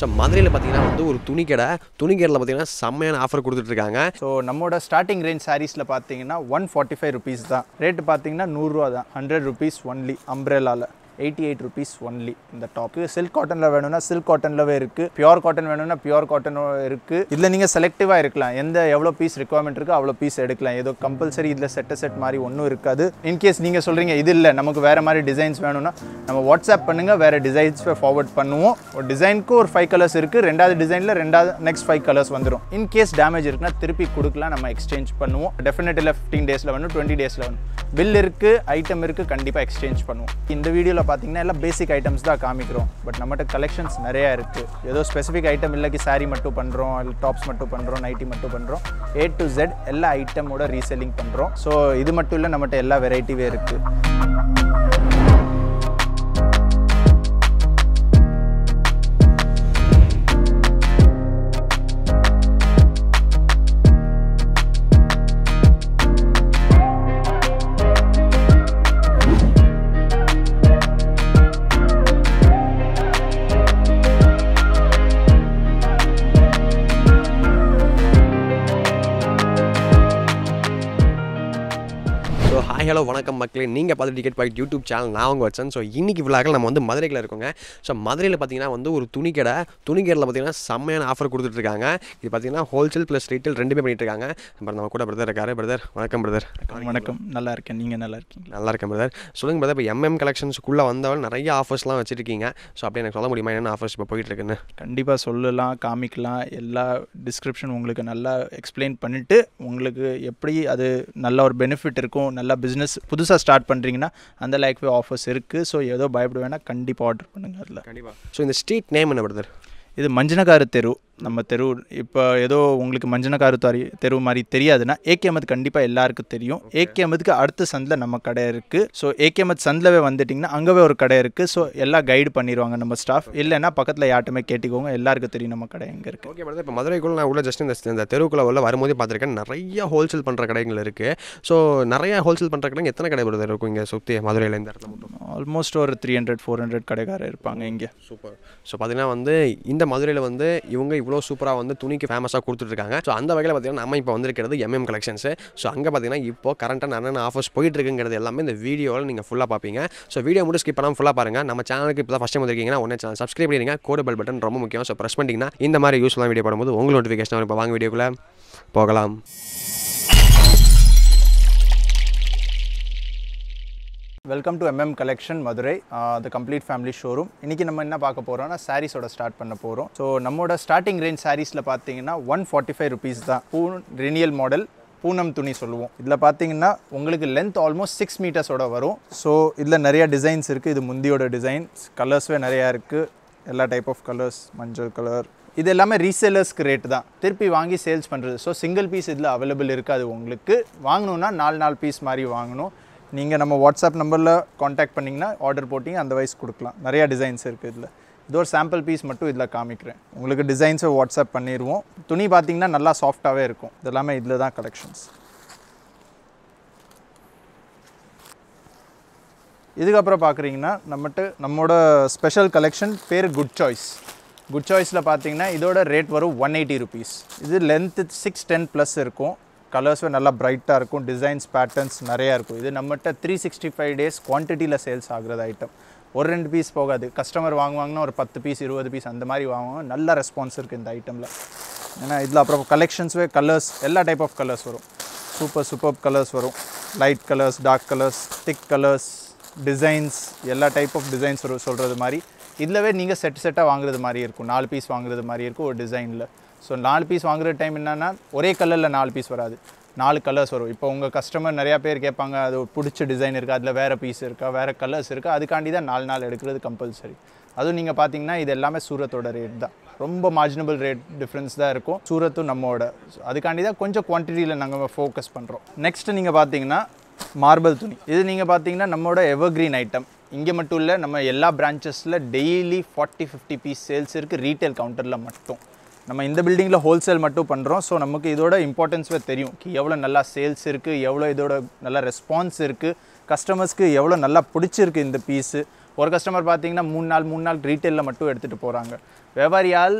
So Madurayல பாத்தீங்கன்னா வந்து ஒரு துணி கடைல பாத்தீங்கன்னா செமையான ஆஃபர் கொடுத்துட்டு இருக்காங்க. So நம்மோட ஸ்டார்டிங் ரேஞ்ச் சாரீஸ்ல பாத்தீங்கன்னா 145 rupees தான். ரேட் பாத்தீங்கன்னா 100 ரூபாய் தான். 100 rupees only umbrella-ல. 88 rupees only in the top. Silk cotton la venuna silk cotton la irukku, pure cotton venuna pure cotton irukku. Idla neenga selective ah irukkalam, endha evlo piece requirement irukku avlo piece edukkalam, edho compulsory idla set mari onnu irukadu. In case neenga solringa idu illa namakku vera mari designs venuna nama whatsapp pannunga, vera designs forward pannuvom. Or design ku or 5 colors irukku, rendaadhu design la rendaadhu next 5 colors vandurum. In case damage irukna thirupi kudukalam, nama exchange pannuvom. Definitely 15 days la venum, 20 days la venum, bill irukku, item irukku, kandipa exchange pannuvom. Indha video la பாத்தீங்கன்னா எல்லா பேசிக் items தான் காமிக்கிறோம். But நம்மட்ட collections நிறைய இருக்கு. ஏதோ specific item இல்லக்கி saree மட்டும் பண்றோம், இல்ல டாப்ஸ் மட்டும் பண்றோம், நைட்டி மட்டும் பண்றோம். A to Z எல்லா ஐட்டமோட ரீசெல்லிங் பண்றோம். சோ இது மட்டும் இல்ல நம்மட்ட எல்லா வெரைட்டிவே இருக்கு. ஹலோ வணக்கம் மக்களே, நீங்கள் பார்த்து டிக்கெட் பாக்கெட் யூடியூப் சேனல், நான் உங்கள் வச்சேன். ஸோ இன்றைக்கி விழாக்கள் நம்ம வந்து மதுரையில் இருக்கோங்க. ஸோ மதுரையில் பார்த்தீங்கன்னா வந்து ஒரு துணி கடையில் பார்த்தீங்கன்னா செம்மையான ஆஃபர் கொடுத்துட்ருக்காங்க. இது பார்த்தீங்கன்னா ஹோல்சேல் ப்ளஸ் ரீட்டெயில் ரெண்டுமே பண்ணிட்டுருக்காங்க. அப்புறம் நம்ம கூட பிரதர் இருக்காரு. பிரதர் வணக்கம். பிரதர் வணக்கம். நல்லா இருக்கேன். நீங்கள் நல்லா இருக்கீங்க? நல்லா இருக்கேன் பிரதர். சொல்லுங்கள் பிரதர், இப்போ MM கலெக்ஷன்ஸ்க்குள்ளே வந்தவள் நிறைய ஆஃபர்ஸ்லாம் வச்சுருக்கீங்க. ஸோ அப்படி எனக்கு சொல்ல முடியுமா என்னென்ன ஆஃபர்ஸ் இப்போ போயிட்டுருக்குன்னு? கண்டிப்பாக சொல்லலாம், காமிக்கலாம். எல்லா டிஸ்கிரிப்ஷன் உங்களுக்கு நல்லா எக்ஸ்பிளைன் பண்ணிவிட்டு உங்களுக்கு எப்படி அது நல்ல ஒரு பெனிஃபிட் இருக்கும், நல்லா பிஸ்னஸ் புதுசாக ஸ்டார்ட் பண்ணுறீங்கன்னா அந்த லைக்வே ஆஃபர்ஸ் இருக்குது. ஸோ ஏதோ பயப்பட வேணால், கண்டிப்பாக ஆர்டர் பண்ணுங்கள். அதில் கண்டிப்பாக. ஸோ இந்த ஸ்ட்ரீட் நேம் என்ன பிரதர்? இது மஞ்சனகாரு தெரு. நம்ம தெரு இப்போ ஏதோ உங்களுக்கு மஞ்சனகாரு தெரு மாதிரி தெரியாதுன்னா ஏகே அமது கண்டிப்பாக எல்லாருக்கும் தெரியும். ஏகே அமதுக்கு அடுத்த சந்தில் நம்ம கடை இருக்குது. ஸோ ஏகே அமது சந்திலவே வந்துட்டிங்கன்னா அங்கேவே ஒரு கடை இருக்குது. ஸோ எல்லாம் கைடு பண்ணிடுவாங்க நம்ம ஸ்டாஃப். இல்லைன்னா பக்கத்தில் யார்ட்டுமே கேட்டுக்கோங்க, எல்லாருக்கும் தெரியும் நம்ம கடை எங்கே இருக்குது. ஓகே மேடம், இப்போ மதுரைக்குள்ளே நான் உள்ள ஜஸ்ட் இந்த தெருக்குள்ளே உள்ள வரும்போதே பார்த்துருக்கேன் நிறையா ஹோல்சேல் பண்ணுற கடைகள் இருக்குது. ஸோ நிறையா ஹோல்சேல் பண்ணுற கடைங்க எத்தனை கடை வருது இருக்கும் இங்கே சுற்றி மதுரையில்? இந்த இடத்துல மட்டும் ஆல்மோஸ்ட் ஒரு 300-400 கடைக்கார இருப்பாங்க இங்கே. சூப்பர். ஸோ பார்த்தீங்கன்னா வந்து இந்த மதுரையில் வந்து இவங்க இவ்வளோ சூப்பராக வந்து துணிக்கு ஃபேமஸாக கொடுத்துட்ருக்காங்க. ஸோ அந்த வகையில் பார்த்தீங்கன்னா நம்ம இப்போ வந்திருக்கிறது MM கலெக்ஷன்ஸு. ஸோ அங்கே பார்த்தீங்கன்னா இப்போ கரண்ட்டாக என்னென்ன ஆஃபர்ஸ் போயிட்டுருக்குங்கிறது எல்லாமே இந்த வீடியோவில் நீங்கள் ஃபுல்லாக பார்ப்பீங்க. ஸோ வீடியோ மட்டும் ஸ்கிப் பண்ணாமல் ஃபுல்லாக பாருங்கள். நம்ம சேனலுக்கு இப்போ தான் ஃபஸ்ட் டைம் வந்திருக்கீங்கன்னா உடனே சேனல் சப்ஸ்கிரைப் பண்ணிடுங்க. கூட பெல் பட்டன் ரொம்ப முக்கியம். ஸோ ப்ரெஸ் பண்ணிட்டீங்கன்னா இந்த மாதிரி யூஸ்ஃபுல்லாக வீடியோ போடும்போது உங்களுக்கு நோட்டிஃபிகேஷன் இப்போ வாங்க வீடியோக்குள்ளே போகலாம். Welcome to MM collection Madurai, the complete family showroom. இன்றைக்கி நம்ம என்ன பார்க்க போகிறோம்னா சாரீஸோட ஸ்டார்ட் பண்ண போகிறோம். ஸோ நம்மளோட ஸ்டார்டிங் ரேஞ்ச் சாரீஸில் பார்த்தீங்கன்னா 145 rupees தான். ரெனியல் மாடல் பூனம் துணி சொல்லுவோம். இதில் பார்த்தீங்கன்னா உங்களுக்கு லென்த் ஆல்மோஸ்ட் 6 meters வரும். ஸோ இதில் நிறையா டிசைன்ஸ் இருக்குது. இது முந்தியோட டிசைன்ஸ், கலர்ஸ்வே நிறையா இருக்குது. எல்லா டைப் ஆஃப் கலர்ஸ், மஞ்சள் கலர், இது எல்லாமே ரீசேலர்ஸ்க்கு ரேட்டு தான், திருப்பி வாங்கி சேல்ஸ் பண்ணுறது. ஸோ சிங்கிள் பீஸ் இதில் அவைலபிள் இருக்காது. உங்களுக்கு வாங்கணுன்னா 4 பீஸ் மாதிரி வாங்கணும். நீங்கள் நம்ம வாட்ஸ்அப் நம்பரில் காண்டாக்ட் பண்ணிங்கன்னா ஆர்டர் போட்டிங்க, அந்த வைஸ் கொடுக்கலாம். நிறையா டிசைன்ஸ் இருக்குது. இதில் இது ஒரு சாம்பிள் பீஸ் மட்டும் இதில் காமிக்கிறேன். உங்களுக்கு டிசைன்ஸை வாட்ஸ்அப் பண்ணிடுவோம். துணி பார்த்திங்கன்னா நல்லா சாஃப்டாகவே இருக்கும். இதெல்லாமே இதில் தான் கலெக்ஷன்ஸ். இதுக்கப்புறம் பார்க்குறீங்கன்னா நம்மோட ஸ்பெஷல் கலெக்ஷன் பேர் குட் சாய்ஸில் பார்த்திங்கன்னா இதோட ரேட் வரும் 180 rupees. இது லென்த்து 610+ இருக்கும். கலர்ஸும் நல்லா பிரைட்டாக இருக்கும். டிசைன்ஸ், பேட்டர்ன்ஸ் நிறையா இருக்கும். இது நம்மகிட்ட 365 டேஸ் குவான்டிட்டியில் சேல்ஸ் ஆகிறது. ஐட்டம் ஒரு 2 பீஸ் போகாது. கஸ்டமர் வாங்குவாங்கன்னா ஒரு 10 பீஸ் 20 பீஸ் அந்த மாதிரி வாங்குவாங்க. நல்ல ரெஸ்பான்ஸ் இருக்குது இந்த ஐட்டமில். ஏன்னா இதில் அப்புறம் கலெக்ஷன்ஸ்வே கலர்ஸ், எல்லா டைப் ஆஃப் கலர்ஸ் வரும். சூப்பர் கலர்ஸ் வரும். Light colours, dark colours, thick colours, designs, எல்லா டைப் ஆஃப் டிசைன்ஸ் வரும். சொல்கிறது மாதிரி இதிலவே நீங்கள் செட்டாக வாங்குறது மாதிரி இருக்கும். 4 பீஸ் வாங்குறது மாதிரி இருக்கும் ஒரு டிசைனில். ஸோ 4 பீஸ் வாங்குகிற டைம் என்னென்னா ஒரே கலரில் 4 பீஸ் வராது, 4 கலர்ஸ் வரும். இப்போ உங்கள் கஸ்டமர் நிறையா பேர் கேட்பாங்க, அது பிடிச்ச டிசைன் இருக்கா, அதில் வேறு பீஸ் இருக்கா, வேறு கலர்ஸ் இருக்கா, அதுக்காண்டி தான் 4 எடுக்கிறது கம்பல்சரி. அதுவும் நீங்கள் பார்த்தீங்கன்னா இது எல்லாமே சூரத்தோட ரேட் தான். ரொம்ப மார்ஜினபிள் ரேட் டிஃப்ரென்ஸ் தான் இருக்கும் சூரத்தும் நம்மோட. அதுக்காண்டி தான் கொஞ்சம் குவான்டிட்டியில் நாங்கள் ஃபோக்கஸ் பண்ணுறோம். நெக்ஸ்ட்டு நீங்கள் பார்த்தீங்கன்னா மார்பிள் துணி. இது நீங்கள் பார்த்தீங்கன்னா நம்மளோட எவர்கிரீன் ஐட்டம். இங்கே மட்டும் இல்லை, நம்ம எல்லா பிரான்ச்சஸில் டெய்லி 40-50 பீஸ் சேல்ஸ் இருக்குது. ரீட்டைல் கவுண்டரில் மட்டும் நம்ம இந்த பில்டிங்கில் ஹோல்சேல் மட்டும் பண்ணுறோம். ஸோ நமக்கு இதோட இம்பார்ட்டன்ஸே தெரியும். எவ்வளோ நல்லா சேல்ஸ் இருக்குது, எவ்வளோ இதோட நல்லா ரெஸ்பான்ஸ் இருக்குது, கஸ்டமர்ஸ்க்கு எவ்வளோ நல்லா பிடிச்சிருக்கு இந்த பீஸு. ஒரு கஸ்டமர் பாத்தீங்கன்னா 3 நாள் ரீட்டெயில்ல மட்டும் எடுத்துட்டு போறாங்க வியாபாரியால்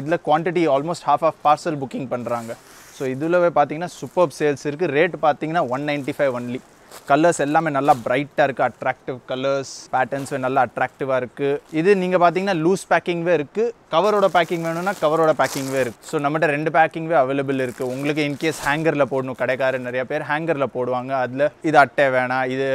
இதல quantity almost half parcel booking பண்றாங்க சோ இதுலவே பாத்தீங்கன்னா superb sales இருக்கு ரேட் பாத்தீங்கன்னா 195 only Colors எல்லாமே நல்லா பிரைட்டா இருக்கு attractive colors patterns நல்லா attractive-ஆ இருக்கு இது நீங்க பாத்தீங்கன்னா loose packing வே இருக்கு கவரோட packing வேணும்னா கவரோட packing வே இருக்கு சோ நம்மட்ட ரெண்டு packing வே available இருக்கு உங்களுக்கு in case hanger-ல போடணும் கடைக்காரர் நிறைய பேர் hanger-ல போடுவாங்க அதுல இது அட்டை வேணா இது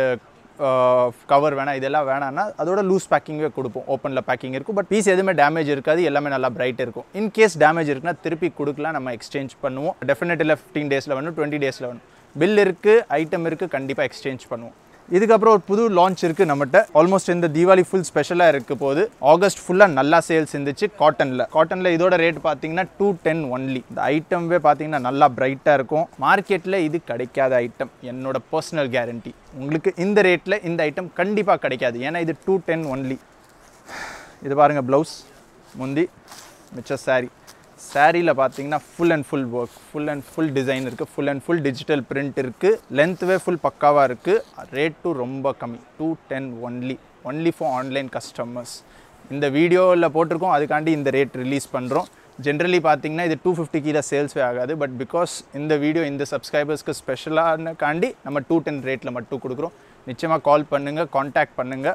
cover வேணா இதெல்லாம் வேணானா அதோட loose packing வே கொடுப்போம் open-ல packing இருக்கு பட் பீஸ் எதுமே damage இருக்காது எல்லாமே நல்லா bright இருக்கும் in case damage இருக்குனா திருப்பி கொடுக்கலாம் நம்ம exchange பண்ணுவோம் definitely 15 days-ல வந்து 20 days-ல வந்து Bill irukku, item irukku, kandipa exchange pannuvom. Idhukku appuram oru pudhu launch irukku namatta. Almost in the Diwali full special ah irukku podu. August full ah nalla sales irundhuchu cotton la. Cotton la idoda rate pathina 210 only. The item ve pathina nalla bright ah irukum. Market la idu kedaikada item. Ennoda personal guarantee. Ungalku indha rate la indha item kandipa kedaikadhu. Yena idu 210 only. Idu paarenga blouse, mundi, micha saree. Saree la pathina full and full work full and full design irukku full and full digital print irukku length way full pakkava irukku rate to romba kami 210 only for online customers இந்த வீடியோல போட்டுறோம் அதுகாண்டி இந்த rate release பண்றோம் generally பாத்தீங்கன்னா இது 250 கீழ sales வே ஆகாது but because இந்த வீடியோ இந்த subscribers க்கு ஸ்பெஷலான காண்டி நம்ம 210 ரேட்ல மட்டும் குடுக்குறோம் நிச்சயமா கால் பண்ணுங்க कांटेक्ट பண்ணுங்க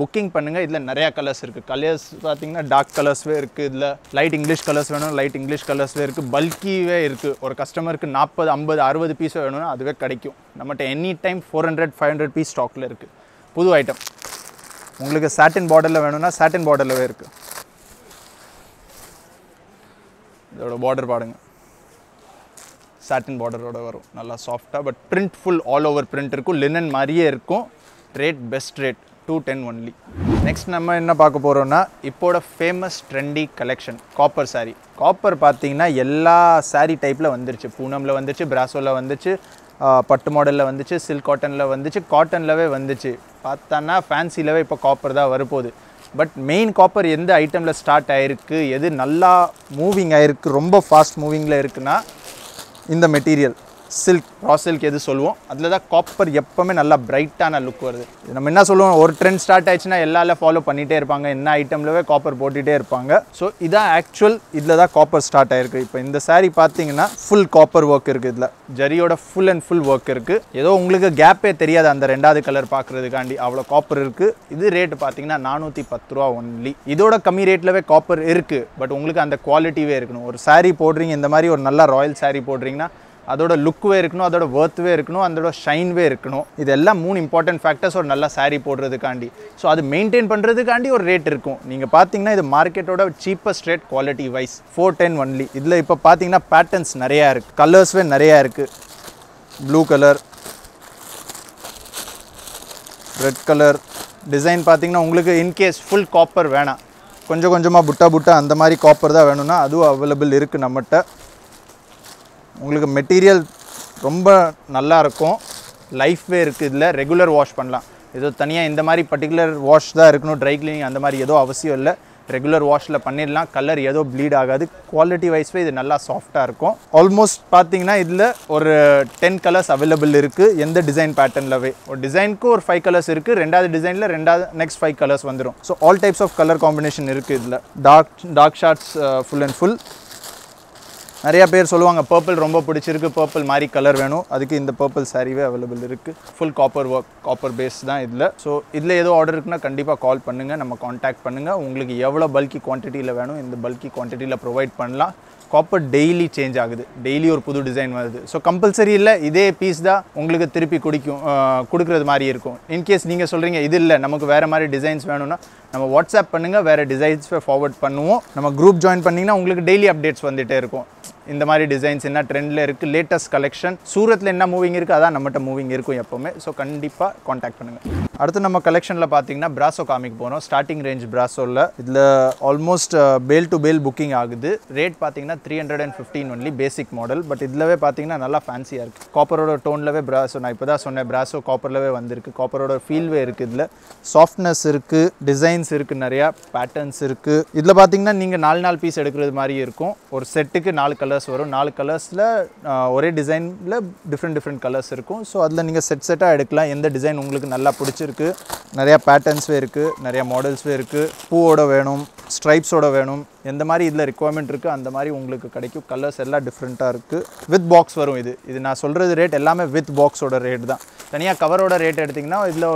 Booking பண்ணுங்க இதுல நிறைய கலர்ஸ் இருக்கு கலர்ஸ் பாத்தீங்கன்னா டார்க் கலர்ஸ் வே இருக்கு இதுல லைட் இங்கிலீஷ் கலர்ஸ் வேணும் லைட் இங்கிலீஷ் கலர்ஸ் வே இருக்கு bulky வே இருக்கு ஒரு கஸ்டமருக்கு 40 50 60 பீஸ் வேணும்னா அதுவே கிடைக்கும் நம்மட்ட எனி டைம் 400 500 பீஸ் ஸ்டாக்ல இருக்கு புது ஐட்டம் உங்களுக்கு satin borderல வேணும்னா satin borderல வே இருக்கு இதோட border பாருங்க satin borderோட வரும் நல்லா சாஃப்ட்டா but print full all over print இருக்கும் linen மாதிரியே இருக்கும் rate best rate 210 only. Next, we will see the famous trendy collection, copper sari. Copper is sari type. Poonam, Brasso, Pattu model, silk cotton, cotton. Fancy copper. But main copper is item start. Moving, romba fast moving. In the material. Silk, raw silk எது சொல்வோம் அதுல copper எப்பமே நல்லா பிரைட்டான look வருது நம்ம என்ன சொல்றோம் ஒரு ட்ரெண்ட் ஸ்டார்ட் ஆயிச்சுனா எல்லால ஃபாலோ பண்ணிட்டே இருப்பாங்க என்ன ஐட்டம்லவே copper போட்டுட்டே இருப்பாங்க சோ இதா ஆக்சுவல் இதுல copper ஸ்டார்ட் ஆயிருக்கு இப்போ இந்த saree பாத்தீங்கன்னா full copper work இருக்கு இதுல ஜரியோட full and full work இருக்கு ஏதோ உங்களுக்கு கேப்பே தெரியாது அந்த ரெண்டாவது கலர் பார்க்கிறதுக்காண்டி அவ்ளோ copper இருக்கு இது ரேட் பாத்தீங்கன்னா 410 ரூபாய் only இதோட கம்மி ரேட்லவே copper இருக்கு பட் உங்களுக்கு அந்த குவாலிட்டிவே இருக்கணும் ஒரு saree போடுறீங்க இந்த மாதிரி ஒரு நல்ல ராயல் saree போடுறீங்கனா அதோட லுக் வே இருக்கணும் அதோட வர்த் வே இருக்கணும் அதோட ஷைன் வே இருக்கணும் இதெல்லாம் மூணு இம்பார்ட்டன்ட் ஃபேக்டர்ஸ் ஒரு நல்ல saree போடுறதுக்காண்டி சோ அது மெயின்டெய்ன் பண்றதுக்காண்டி ஒரு ரேட் இருக்கும் நீங்க பாத்தீங்கன்னா இது மார்க்கெட்டோட cheapest rate quality wise 410 only இதுல இப்ப பாத்தீங்கன்னா patterns நிறைய இருக்கு கலர்ஸ் வே நிறைய இருக்கு blue color red color design பாத்தீங்கன்னா உங்களுக்கு in case full copper வேணா கொஞ்சம் கொஞ்சமா புட்டா புட்டா அந்த மாதிரி copper தான் வேணும்னா அது available இருக்கு நம்மட்ட உங்களுக்கு மெட்டீரியல் ரொம்ப நல்லா இருக்கும் லைஃப் வே இருக்கு இதுல ரெகுலர் வாஷ் பண்ணலாம் ஏதோ தனியா இந்த மாதிரி பர்టిక్యులர் வாஷ் தான் இருக்கணும் dry cleaning அந்த மாதிரி ஏதோ அவசியம் இல்ல ரெகுலர் வாஷ்ல பண்ணிரலாம் கலர் ஏதோ ப்ளீட் ஆகாது குவாலிட்டி வைஸ் வே இது நல்லா சாஃப்ட்டா இருக்கும் ஆல்மோஸ்ட் பாத்தீங்கன்னா இதுல ஒரு 10 கலர்ஸ் அவேilable இருக்கு எந்த டிசைன் பேட்டர்ன்லவே ஒரு டிசைன்க்கு ஒரு 5 கலர்ஸ் இருக்கு ரெண்டாவது டிசைன்ல ரெண்டாவது நெக்ஸ்ட் 5 கலர்ஸ் வந்துரும் so all types of colour combination இருக்கு இதுல dark shorts full and full நிறைய பேர் சொல்லுவாங்க purple ரொம்ப பிடிச்சிருக்கு purple மாதிரி கலர் வேணும் அதுக்கு இந்த purple saree வே available இருக்கு full copper work copper base தான் இதுல சோ இதுல ஏதோ ஆர்டர் இருக்குனா கண்டிப்பா கால் பண்ணுங்க நம்ம कांटेक्ट பண்ணுங்க உங்களுக்கு எவ்வளவு bulky quantityல வேணும் இந்த bulky quantityல provide பண்ணலாம் copper daily change ஆகுது daily ஒரு புது டிசைன் வருது சோ compulsory இல்ல இதே பீஸ் தான் உங்களுக்கு திருப்பி கொடுக்கிறது மாதிரி இருக்கும் in case நீங்க சொல்றீங்க இது இல்ல நமக்கு வேற மாதிரி டிசைன்ஸ் வேணும்னா நம்ம WhatsApp பண்ணுங்க வேற டிசைன்ஸ் forward பண்ணுவோம் நம்ம group join பண்ணீங்கன்னா உங்களுக்கு daily updates வந்துட்டே இருக்கும் இந்த மாதிரி டிசைன்ஸ் என்ன ட்ரெண்ட்ல இருக்கு லேட்டஸ்ட் கலெக்ஷன் சூரத்ல என்ன மூவிங் இருக்கு அதான் நம்மட்ட மூவிங் இருக்கும் எப்பவுமே சோ கண்டிப்பா कांटेक्ट பண்ணுங்க அடுத்து நம்ம கலெக்ஷன்ல பாத்தீங்கன்னா பிராசோ காமிக்கு போறோம் ஸ்டார்டிங் ரேஞ்ச் பிராசோல இதுல almost bale to bale booking ஆகுது ரேட் பாத்தீங்கன்னா 315 only பேசிக் மாடல் பட் இதுலவே பாத்தீங்கன்னா நல்லா ஃபேன்சியா இருக்கு காப்பரோட டோன்லவே பிராசோ நான் இப்போதான் சொன்னேன் பிராசோ காப்பர்லவே வந்திருக்கு காப்பரோட ஃபீல் வே இருக்கு இதுல சாஃப்ட்னஸ் இருக்கு டிசைன்ஸ் இருக்கு நிறைய பேட்டர்ன்ஸ் இருக்கு இதுல பாத்தீங்கன்னா நீங்க 4 பீஸ் எடுக்கிறது மாதிரி இருக்கும் ஒரு செட்டுக்கு 4 colour colors varum 4 colors la ore design la different colors irukum so adla neenga set ah edukalam endha design ungalku nalla pidichirukku nariya patterns ve irukku nariya models ve irukku poo oda venum stripes oda venum endha mari idla requirement irukku andha mari ungalku kadaiku colors ella different ah irukku with box varum idu na solradhu rate ellame with box oda rate da thaniya cover oda rate eduthinga idla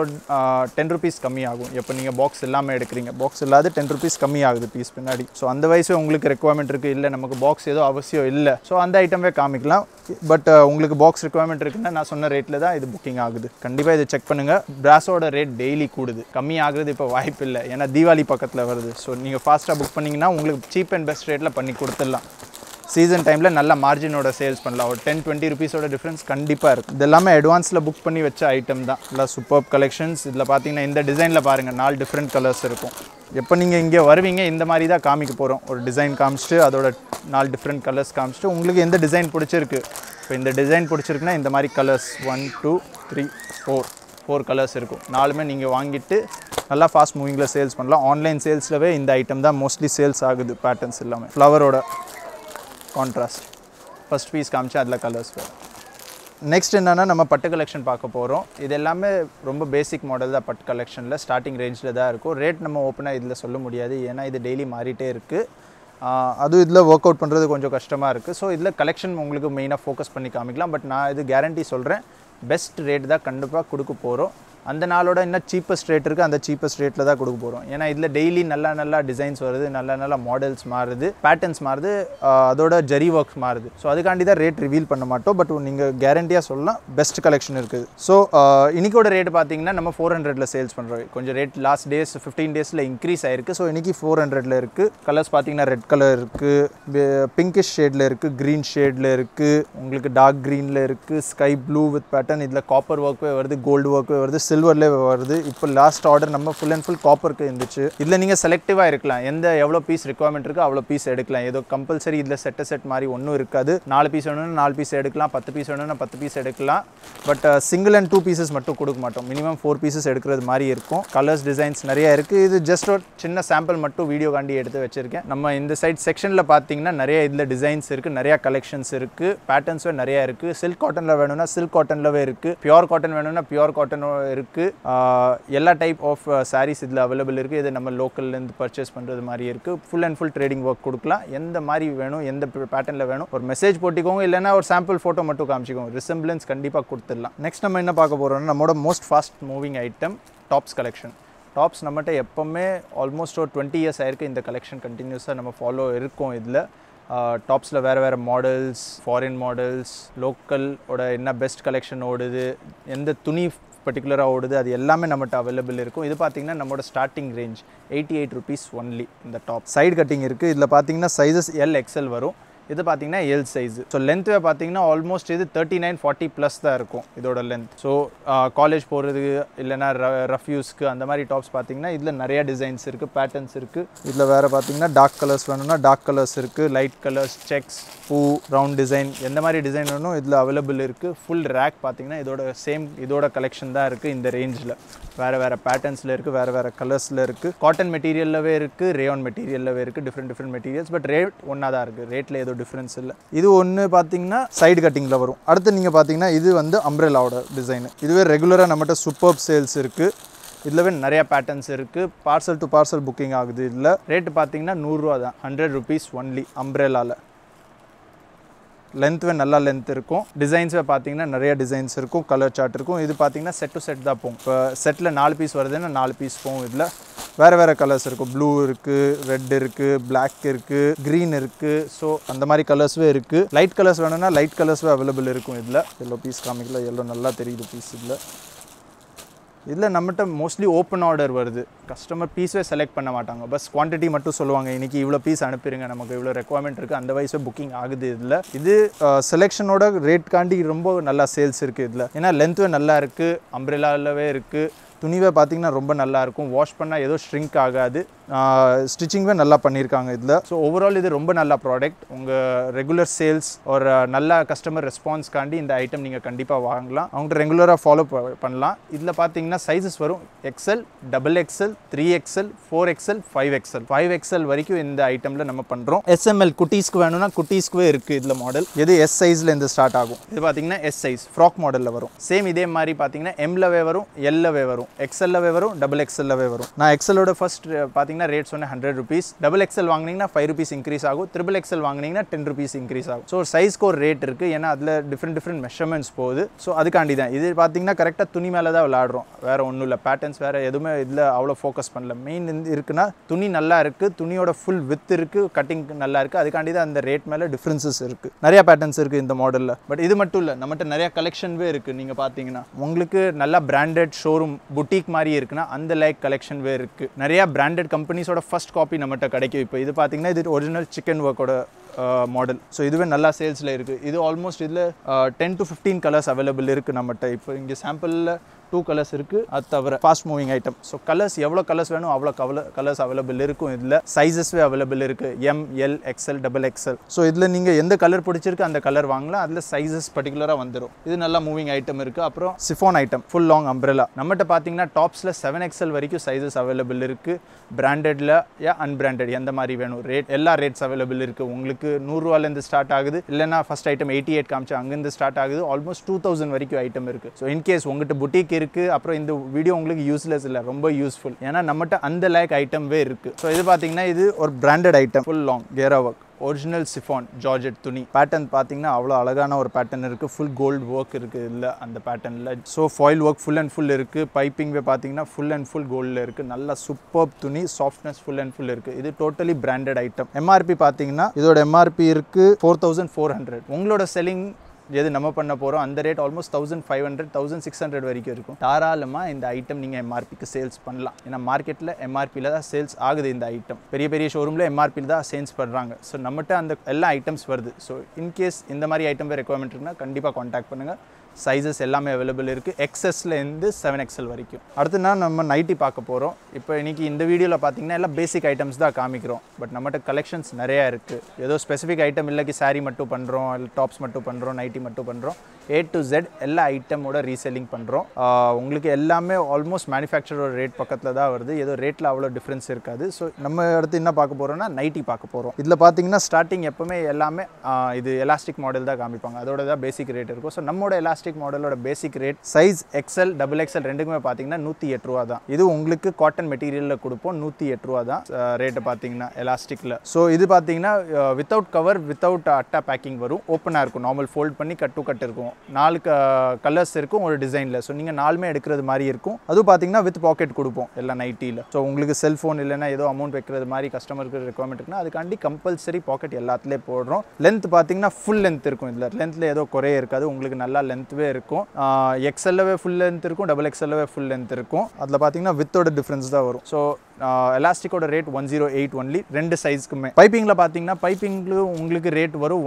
10 rupees kammi agum epo neenga box ellame edukringa box illada 10 rupees kammi agudhu piece pinnadi so andha vayise ungalku requirement irukku illa namakku box edho avasiyam illa so andha item ve kaamikalam but ungalku box requirement irukna na sonna rate la da idu booking agudhu kandipa idu check pannunga brass oda rate daily koodudhu kammi agradhu ipo vaayip illa ena diwali pakkathla varudhu so neenga fast ah book panningina ungalku cheap and best rate la panni koduthalam season time la nalla margin oda sales pannala or 10-20 rupees oda difference kandipa irukku idellame advance la book panni vecha item da illa superb collections idla pathina inda design la paarenga 4 different colors irukum எப்ப நீங்க இங்க வருவீங்க இந்த மாதிரி தான் காமிக்க போறோம் ஒரு டிசைன் காமிச்சிட்டு அதோட 4 டிஃபரண்ட் கலர்ஸ் காமிச்சிட்டு உங்களுக்கு எந்த டிசைன் பிடிச்சிருக்கு இப்போ இந்த டிசைன் பிடிச்சிருக்குனா இந்த மாதிரி கலர்ஸ் 1 2 3 4 கலர்ஸ் இருக்கும் நாலுமே நீங்க வாங்கிட்டு நல்லா ஃபாஸ்ட் மூவிங்ல சேல்ஸ் பண்ணலாம் ஆன்லைன் சேல்ஸ்லவே இந்த ஐட்டம் தான் मोस्टली சேல்ஸ் ஆகுது பேட்டர்ன்ஸ் எல்லாமே ஃப்ளவரோட கான்ட்ராஸ்ட் ஃபர்ஸ்ட் பீஸ் காமிச்சா அதல கலர்ஸ் Next என்னன்னா நம்ம பட்டு கலெக்ஷன் பார்க்க போறோம் இது எல்லாமே ரொம்ப பேசிக் மாடல் தான் பட்டு கலெக்ஷன்ல ஸ்டார்டிங் ரேஞ்ச்ல தான் இருக்கும் ரேட் நம்ம ஓபனா இதல சொல்ல முடியாது ஏனா இது டெய்லி மாறிட்டே இருக்கு அது இதல வொர்க் அவுட் பண்றது கொஞ்சம் கஷ்டமா இருக்கு சோ இதல கலெக்ஷன் உங்களுக்கு மெயினா ஃபோக்கஸ் பண்ணி காமிக்கலாம் பட் நான் இது கேரண்டி சொல்றேன் பெஸ்ட் ரேட் தான் கண்டிப்பா கொடுக்க போறோம் அந்த நாளோட என்ன சீப்பஸ்ட் ரேட் இருக்கு அந்த சீப்பஸ்ட் ரேட்ல தான் கொடுக்க போறோம் ஏனா இதல டெய்லி நல்ல டிசைன்ஸ் வருது நல்ல மாடல்ஸ் மாறுது பேட்டர்ன்ஸ் மாறுது அதோட ஜெரி வர்க்ஸ் மாறுது சோ அதுகாண்டி தான் ரேட் ரிவீல் பண்ண மாட்டோம் பட் நீங்க கேரண்டியா சொல்லலாம் பெஸ்ட் கலெக்ஷன் இருக்குது சோ இன்னிக்கோட ரேட் பாத்தீங்கன்னா நம்ம 400 ல சேல்ஸ் பண்றோம் கொஞ்சம் ரேட் லாஸ்ட் டேஸ் 15 டேஸ்ல இன்கிரீஸ் ஆயிருக்கு சோ இன்னைக்கு 400 ல இருக்கு கலர்ஸ் பாத்தீங்கன்னா ரெட் கலர் இருக்கு பிங்கிஷ் ஷேட்ல இருக்கு green ஷேட்ல இருக்கு உங்களுக்கு டார்க் greenல இருக்கு ஸ்கை ப்ளூ வித் பேட்டர்ன் இதல காப்பர் வர்க்வே வருது கோல்ட் வர்க்வே வருது silver level வருது இப்போ லாஸ்ட் ஆர்டர் நம்ம full and full copper க்கு இருந்துச்சு இதுல நீங்க செலெக்டிவா இருக்கலாம் எந்த எவ்வளவு பீஸ் requirement இருக்கு அவ்வளவு பீஸ் எடுக்கலாம் ஏதோ கம்பல்சரி இதுல செட் மாதிரி ஒண்ணும் இருக்காது 4 பீஸ் வேணும்னா 4 பீஸ் எடுக்கலாம் 10 பீஸ் வேணும்னா 10 பீஸ் எடுக்கலாம் பட் single and 2 pieces மட்டும் கொடுக்க மாட்டோம் minimum 4 pieces எடுக்கிறது மாதிரி இருக்கும் கலர்ஸ் டிசைன்ஸ் நிறைய இருக்கு இது ஜஸ்ட் ஒரு சின்ன சாம்பிள் மட்டும் வீடியோ காண்டி எடுத்து வச்சிருக்கேன் நம்ம இந்த சைடு செக்ஷன்ல பாத்தீங்கன்னா நிறைய இதுல டிசைன்ஸ் இருக்கு நிறைய கலெக்ஷன்ஸ் இருக்கு பேட்டர்ன்ஸ் நிறைய இருக்கு சில்க் காட்டன்ல வேணும்னா சில்க் காட்டன்லவே இருக்கு பியூர் காட்டன் வேணும்னா பியூர் காட்டன் இருக்கு எல்லா டைப் ஆஃப் sarees இதுல अवेलेबल இருக்கு இது நம்ம லோக்கல்ல இருந்து பர்சேஸ் பண்றது மாதிரி இருக்கு full and full trading work கொடுக்கலாம் எந்த மாதிரி வேணும் எந்த பேட்டர்ன்ல வேணும் ஒரு மெசேஜ் போட்டுக்கோங்க இல்லனா ஒரு சாம்பிள் போட்டோ மட்டும் காமிச்சிக்கோங்க resemblance கண்டிப்பா கொடுத்துறலாம் நெக்ஸ்ட் நம்ம என்ன பார்க்க போறோம்னா நம்மோட most fast moving item tops collection tops நம்மட்ட எப்பவுமே almost 20 years ஆயிருக்கு இந்த கலெக்ஷன் கண்டினியூஸா நம்ம ஃபாலோ இருக்கும் இதுல tops la vera models foreign models local oda enna best collection ஓடுது எந்த துணி particular ஓடுது அது எல்லாமே நம்மட்ட अवेलेबल இருக்கும் இது பாத்தீங்கன்னா நம்மோட ஸ்டார்டிங் ரேஞ்ச் 88 rupees only இந்த டாப் சைடு கட்டிங் இருக்கு இதுல பாத்தீங்கன்னா சைஸஸ் L XL வரும் இது பாத்தீங்கன்னா L சைஸ் சோ லெந்த் பாத்தீங்கன்னா ஆல்மோஸ்ட் இது 39-40 plus தான் இருக்கும் இதோட லெந்த் சோ காலேஜ் போறதுக்கு இல்லனா ரஃப் யூஸ்க்கு அந்த மாதிரி டாப்ஸ் பாத்தீங்கன்னா இதுல நிறைய டிசைன்ஸ் இருக்கு பேட்டர்ன்ஸ் இருக்கு இதுல வேற பாத்தீங்கன்னா டார்க் கலர்ஸ் வேணும்னா டார்க் கலர்ஸ் இருக்கு லைட் கலர்ஸ் செக்ஸ் பூ ரவுண்ட் டிசைன் எந்த மாதிரி டிசைன் வேணும் இதுல அவேலபிள் இருக்கு ফুল rack பாத்தீங்கன்னா இதோட சேம் இதோட கலெக்ஷன் தான் இருக்கு இந்த ரேஞ்ச்ல வேற பேட்டர்ன்ஸ்ல இருக்கு வேற கலர்ஸ்ல இருக்கு காட்டன் மெட்டீரியல்லவே இருக்கு ரேயான் மெட்டீரியல்லவே இருக்கு டிஃபரண்ட் மெட்டீரியல்ஸ் பட் ரேட் ஒண்ணா தான் இருக்கு ரேட்ல ஏதோ difference இல்ல இது ஒன்னு பாத்தீங்கன்னா சைடு கட்டிங்ல வரும் அடுத்து நீங்க பாத்தீங்கன்னா இது வந்து அம்ப்ரெல்லாவோட டிசைன் இதுவே ரெகுலரா நம்மட்ட சூப்பர் சேல்ஸ் இருக்கு இதுலவே நிறைய பேட்டர்ன்ஸ் இருக்கு பார்சல் டு பார்சல் booking ஆகுது இல்ல ரேட் பாத்தீங்கன்னா 100 ரூபாய் தான் 100 rupees only அம்ப்ரெல்லால லெந்த்வே நல்ல லெந்த் இருக்கும் டிசைன்ஸ்வே பாத்தீங்கன்னா நிறைய டிசைன்ஸ் இருக்கும் கலர் சார்ட் இருக்கும் இது பாத்தீங்கன்னா செட் டு செட் தான் போகும் இப்போ செட்ல 4 பீஸ் வருதுன்னா 4 பீஸ் போகும் இதுல வேற கலர்ஸ் இருக்கு ப்ளூ இருக்கு ரெட் இருக்கு black இருக்கு green இருக்கு சோ அந்த மாதிரி கலர்ஸ்வே இருக்கு லைட் கலர்ஸ் வேணும்னா லைட் கலர்ஸ்வே अवेलेबल இருக்கும் இதுல yellow பீஸ் காமிக்கல yellow நல்லா தெரியுது பீஸ் இதுல நம்மட்ட मोस्टली ஓபன் ஆர்டர் வருது கஸ்டமர் பீஸ்வே செலக்ட் பண்ண மாட்டாங்க பஸ் குவாண்டிட்டி மட்டும் சொல்லுவாங்க இன்னைக்கு இவ்ளோ பீஸ் அனுப்பிடுங்க நமக்கு இவ்ளோ ரெக்வயர்மென்ட் இருக்கு அந்த வைஸ்வே booking ஆகுது இதுல இது செலெக்ஷனோட ரேட் காண்டி ரொம்ப நல்ல சேல்ஸ் இருக்கு இதுல ஏனா லெந்த்வே நல்லா இருக்கு அம்ப்ரெல்லாலவே இருக்கு துணிவே பாத்தீங்கன்னா ரொம்ப நல்லா இருக்கும் வாஷ் பண்ணா ஏதோ shrink ஆகாது ஸ்டிச்சிங்வே நல்லா பண்ணிருக்காங்க இதுல சோ ஓவர் ஆல் இது ரொம்ப நல்ல ப்ராடக்ட் உங்க ரெகுலர் சேல்ஸ் ஒரு நல்ல கஸ்டமர் ரெஸ்பான்ஸ் காண்டி இந்த ஐட்டம் நீங்க கண்டிப்பா வாங்கலாம் அவங்க ரெகுலரா ஃபாலோ பண்ணலாம் இதுல பாத்தீங்கன்னா சைஸஸ் வரும் XL double XL 3XL 4XL 5XL 5XL வரைக்கும் இந்த ஐட்டம்ல நம்ம பண்றோம் SML குட்டீஸ்க்கு வேணும்னா குட்டீஸ்க்கு இருக்கு இதுல மாடல் இது S சைஸ்ல இருந்து ஸ்டார்ட் ஆகும் இது பாத்தீங்கன்னா S சைஸ் frock மாடல்ல வரும் சேம் இதே மாதிரி பாத்தீங்கன்னா M லவே வரும் L லவே வரும் XL லவே வரும் double XL லவே வரும் நான் XL ஓட ஃபர்ஸ்ட் பாத்தீங்கன்னா ரேட் சொன்னே ₹100 double XL வாங்குனீங்கன்னா ₹5 இன்கிரீஸ் ஆகும் triple XL வாங்குனீங்கன்னா ₹10 இன்கிரீஸ் ஆகும் சோ சைஸ்க்கு ஒரு ரேட் இருக்கு ஏனா அதுல டிஃபரண்ட் மெஷர்மென்ட்ஸ் போகுது சோ அதுகாண்டி தான் இது பாத்தீங்கன்னா கரெக்ட்டா துணி மேல தான் விளையாடுறோம் வேற ஒண்ணும் இல்ல பேட்டர்ன்ஸ் வேற எதுமே இதுல அவ்ளோ ஃபோக்கஸ் பண்ணல மெயின் இருக்குனா துணி நல்லா இருக்கு துணியோட full width இருக்கு cutting நல்லா இருக்கு அதுகாண்டி தான் அந்த ரேட் மேல differences இருக்கு நிறைய patterns இருக்கு இந்த மாடல்ல பட் இது மட்டும் இல்ல நம்மட்ட நிறைய கலெக்ஷன்வே இருக்கு நீங்க பாத்தீங்கன்னா உங்களுக்கு நல்ல branded showroom boutique மாதிரி இருக்குனா அந்த லைக் கலெக்ஷன்வே இருக்கு நிறைய branded companies ஓட first copy நம்மட்ட கிடைக்கும் இப்போ இது பாத்தீங்கன்னா இது original chicken work ஓட model so இதுவே நல்ல சேல்ஸ்ல இருக்கு இது ஆல்மோஸ்ட் இதுல 10 to 15 colors available இருக்கு நம்மட்ட இப்போ இங்க சாம்பிள்ல 2 colors இருக்கு அதவர fast moving item so colors எவ்வளவு கலர்ஸ் வேணும் அவ்வளவு கலர்ஸ் அவேலபிள் இருக்கும் இதுல சைஸஸ்வே அவேலபிள் இருக்கு M L XL double XL so இதுல நீங்க எந்த கலர் பிடிச்சிருக்கு அந்த கலர் வாங்கலாம் அதுல சைஸஸ் பர்టిక్యులரா வந்திரும் இது நல்ல மூவிங் ஐட்டம் இருக்கு அப்புறம் chiffon item full long umbrella நம்மட்ட பாத்தீங்கன்னா டாப்ஸ்ல 7XL வரைக்கும் சைஸஸ் அவேலபிள் இருக்கு பிராண்டட்ல या அன்பிராண்டட் எந்த மாதிரி வேணும் ரேட் எல்லா ரேட்ஸ் அவேலபிள் இருக்கு உங்களுக்கு ₹100 ல இருந்து ஸ்டார்ட் ஆகுது இல்லனா ஃபர்ஸ்ட் ஐட்டம் 88 காமிச்ச அங்க இருந்து ஸ்டார்ட் ஆகுது ஆல்மோஸ்ட் 2000 வரைக்கும் ஐட்டம் இருக்கு so in case உங்கட்ட boutique இருக்கு அப்புறம் இந்த வீடியோ உங்களுக்கு யூஸ்லெஸ் இல்ல ரொம்ப யூஸ்ஃபுல் ஏனா நம்மட்ட அந்த லைக் ஐட்டம்வே இருக்கு சோ இது பாத்தீங்கன்னா இது ஒரு branded item full long gera work original chiffon georgette tuni pattern பாத்தீங்கன்னா அவ்ளோ அழகான ஒரு pattern இருக்கு full gold work இருக்கு இல்ல அந்த patternல so foil work full and full இருக்கு pipingவே பாத்தீங்கன்னா full and full goldல இருக்கு நல்ல superb துணி softness full and full இருக்கு இது totally branded item MRP பாத்தீங்கன்னா இதோட MRP இருக்கு 4400 உங்களோட selling இது நம்ம பண்ண போறோம் அந்த ரேட் ஆல்மோஸ்ட் 1500 1600 வரைக்கும் இருக்கும் தாராளமா இந்த ஐட்டம் நீங்க MRP க்கு சேல்ஸ் பண்ணலாம் ஏனா மார்க்கெட்ல MRP ல தான் சேல்ஸ் ஆகுது இந்த ஐட்டம் பெரிய பெரிய ஷோரூம்ல MRP ல தான் சேல்ஸ் பண்றாங்க சோ நம்மட்ட அந்த எல்லா ஐட்டம்ஸ் வருது சோ இன் கேஸ் இந்த மாதிரி ஐட்டம் ரெக்வயர்மென்ட் இருக்குனா கண்டிப்பா कांटेक्ट பண்ணுங்க சைஸஸ் எல்லாமே अवेलेबल இருக்கு XS ல இருந்து 7XL வரைக்கும் அடுத்துனா நம்ம நைட்டி பார்க்க போறோம் இப்போ இன்னைக்கு இந்த வீடியோல பாத்தீங்கன்னா எல்லா பேசிக் ஐட்டம்ஸ் தான் காமிக்கிறோம் பட் நம்மட்ட கலெக்ஷன்ஸ் நிறைய இருக்கு ஏதோ ஸ்பெசிபிக் ஐட்டம் இல்ல கி saree மட்டும் பண்றோம் இல்ல டாப்ஸ் மட்டும் பண்றோம் நைட்டி மட்டும் பண்றோம் A to Z எல்லா ஐட்டம் ஓட ரீசெல்லிங் பண்றோம் உங்களுக்கு எல்லாமே ஆல்மோஸ்ட் manufacturer ரேட் பக்கத்துல தான் வருது ஏதோ ரேட்ல அவ்வளவு டிஃபரன்ஸ் இருக்காது சோ நம்ம அடுத்து என்ன பார்க்க போறோம்னா நைட்டி பார்க்க போறோம் இதுல பாத்தீங்கன்னா ஸ்டார்டிங் எப்பவுமே எல்லாமே இது எலாஸ்டிக் மாடல் தான் காமிப்பாங்க அதோட தான் பேசிக் ரேட் இருக்கும் சோ நம்மோட Plastic model or basic rate size XL double XL ரெண்டுக்குமே பாத்தீங்கன்னா ₹108 தான் இது உங்களுக்கு cotton material ல கொடுப்போம் ₹108 தான் ரேட் பாத்தீங்கன்னா elastic ல சோ இது பாத்தீங்கன்னா without cover without atta packing வரும் ஓபனா இருக்கும் நார்மல் fold பண்ணி கட் டு கட் இருக்கும் நாலு கலர்ஸ் இருக்கும் ஒரு டிசைன்ல சோ நீங்க நாலுமே எடுக்கிறது மாதிரி இருக்கும் அது பாத்தீங்கன்னா with pocket கொடுப்போம் எல்லா நைட்டில சோ உங்களுக்கு cell phone இல்லனா ஏதோ amount வைக்கிறது மாதிரி கஸ்டமருக்கு requirement இருக்குனா அதுகாண்டி compulsory pocket எல்லாத்துலயே போடுறோம் length பாத்தீங்கன்னா full length இருக்கும் இதுல lengthல ஏதோ குறை இருக்காது உங்களுக்கு நல்லா லெந்த்வே இருக்கும் XL லவே full length இருக்கும் double XL லவே full length இருக்கும் அதுல பாத்தீங்கன்னா width ஓட difference தான் வரும் சோ elastic ஓட rate 108 only ரெண்டு சைஸ்க்குமே பைப்பிங்ல பாத்தீங்கன்னா பைப்பிங்ல உங்களுக்கு ரேட் வரும்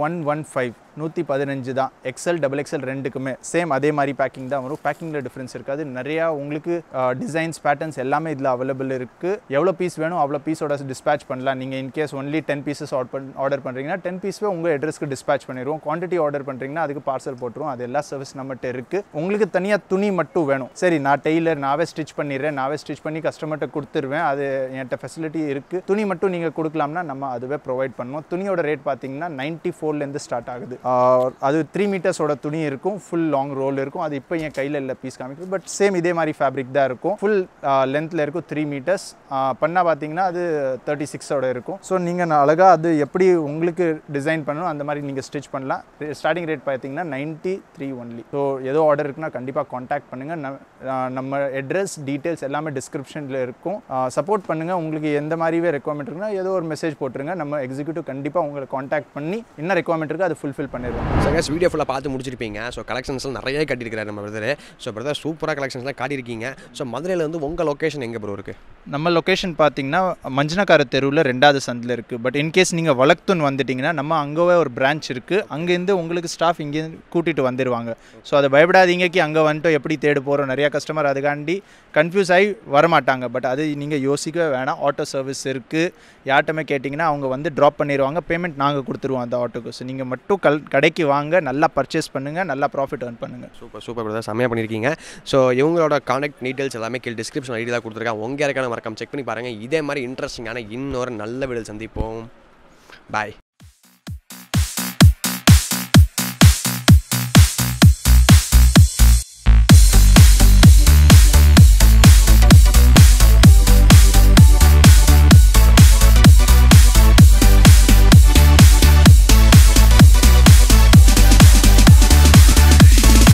115 தான் XL double XL ரெண்டுக்குமே சேம் அதே மாதிரி பேக்கிங் தான் வரும் பேக்கிங்ல டிஃபரன்ஸ் இருக்காது நிறைய உங்களுக்கு டிசைன்ஸ் பேட்டர்ன்ஸ் எல்லாமே இதுல अवेलेबल இருக்கு எவ்வளவு பீஸ் வேணும் அவ்வளவு பீஸோட டிஸ்பேட்ச் பண்ணலாம் நீங்க in case only 10 pieces order பண்றீங்கன்னா 10 பீஸ்வே உங்க அட்ரஸ்க்கு டிஸ்பேட்ச் பண்ணிடுவோம் குவாண்டிட்டி ஆர்டர் பண்றீங்கன்னா அதுக்கு பார்சல் போட்டுரும் அதெல்லாம் சர்வீஸ் நம்மட்ட இருக்கு உங்களுக்கு தனியா துணி மட்டும் வேணும் சரி நான் டெய்லர் நாவே ஸ்டிட்ச் பண்ணிறேன் நாவே ஸ்டிட்ச் பண்ணி கஸ்டமர்ட்ட கொடுத்துருவேன் அது என்கிட்ட ஃபெசிலிட்டி இருக்கு துணி மட்டும் நீங்க கொடுக்கலாம்னா நம்ம அதுவே ப்ரொவைட் பண்ணுவோம் துணியோட ரேட் பாத்தீங்கன்னா 94 ல இருந்து ஸ்டார்ட் ஆகுது அது 3 மீட்டர்ஸ் ஓட துணி இருக்கும் full long roll இருக்கும் அது இப்போ என் கையில இல்ல பீஸ் காமிக்குது பட் சேம் இதே மாதிரி ஃபேப்ரிக் தான் இருக்கும் full லெந்த்ல இருக்கும் 3 மீட்டர்ஸ் பண்ணா பாத்தீங்கன்னா அது 36 ஓட இருக்கும் சோ நீங்க அழகா அது எப்படி உங்களுக்கு டிசைன் பண்ணனும் அந்த மாதிரி நீங்க ஸ்டிட்ச் பண்ணலாம் ஸ்டார்டிங் ரேட் பாத்தீங்கன்னா 93 only so ஏதோ ஆர்டர் இருக்குனா கண்டிப்பா कांटेक्ट பண்ணுங்க நம்ம அட்ரஸ் டீடைல்ஸ் எல்லாமே டிஸ்கிரிப்ஷன்ல இருக்கும் சப்போர்ட் பண்ணுங்க உங்களுக்கு எந்த மாதிரிவே ரெக்வயர்மென்ட் இருக்குனா ஏதோ ஒரு மெசேஜ் போட்டுருங்க நம்ம எக்ஸிக்யூட்டிவ் கண்டிப்பா உங்களை कांटेक्ट பண்ணி என்ன ரெக்வயர்மென்ட் இருக்கு அது fulfil So guys, video full so collections brother. So brother, super collections so Madurai unga location enga bro irukku? Namma location pathina Manjanakara Theruvula 2nd sandla irukku. But in case neenga Valaktun vanditinga namma angave or branch irukku. Anga inde ungalku staff inge kootitu vandiruvanga. So adha bayapadaadinga ki anga vanto eppadi thedi porom nariya customer adukandi confuse aayi varamaatanga. But adhu neenga yosikave vena auto service irukku. Yaatame kettinga avanga vandu drop panniruvanga payment naanga kuduthiruvanga andha auto ku. So neenga mattum kadaikku vaanga nalla purchase pannunga nalla profit earn pannunga. Super super brother samaya pannirkinga. So ivungaloda contact details ellame kil description ID la kuduthirukka. Unga irukana marakam check panni paranga. Idhe mari interesting ana innora nalla video sandipom. Bye.